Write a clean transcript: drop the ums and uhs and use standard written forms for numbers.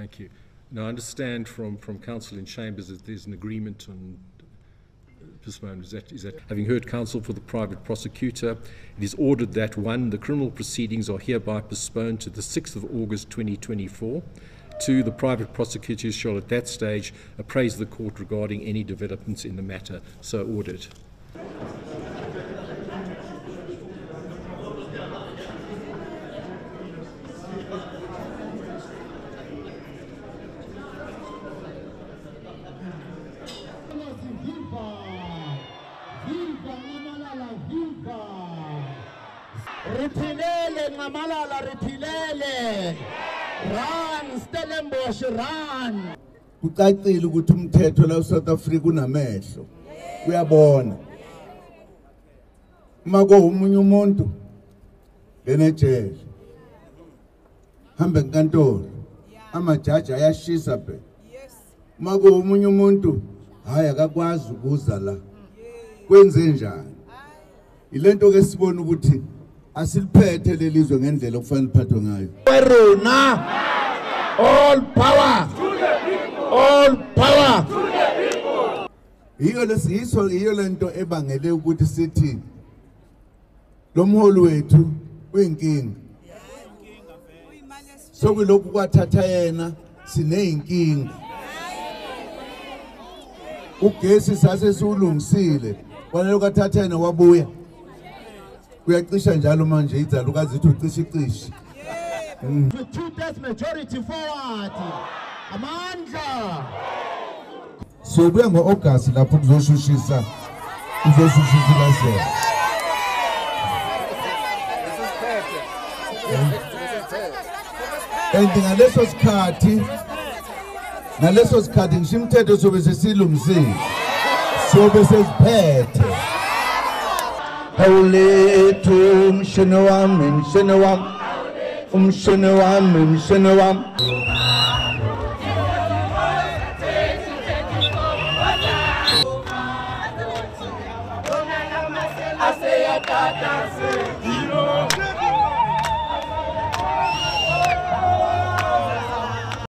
Thank you. Now, I understand from Council in Chambers that there's an agreement on postponement. Is that having heard counsel for the private prosecutor, it is ordered that 1. The criminal proceedings are hereby postponed to the 6th of August 2024. 2. The private prosecutors shall at that stage appraise the court regarding any developments in the matter. So ordered. Ripilele, Mamalala, Ripilele. Run, Stellenbosch, run. Kucacile ukuthi umthetho la South Africa unamehlo. Uyabona. Mako umunye umuntu benejele. Hambe enkantolo. Amajaji ayashisa phe. Mako umunye umuntu hayi akakwazi ukuza la. Kwenze njani? Ilento ke sibona ukuthi asiliphethe lelizwe ngendlela okufanele liphathwe ngayo. Werona. All power to the people. All power to the people. Yiyo lento ebangele ukuthi sithi lo mholi wethu uyinkinga. Sokulokhu kwathatha yena sineyinkinga. Ugesi sase siwulungisile. Kwanele kwathatha yena wabuya. Kuyacisha njalo manje izalo kazithi ucishicishe. With 2/3 majority forward. Amandla. So buya ngo-August lapho kuzoshushisa. Kuzoshushisa lahle. Kanti ngaleso sikhathi ngishimthetho sobe sesilungise. Sobe sesiphethe. Hawletu mshenewam.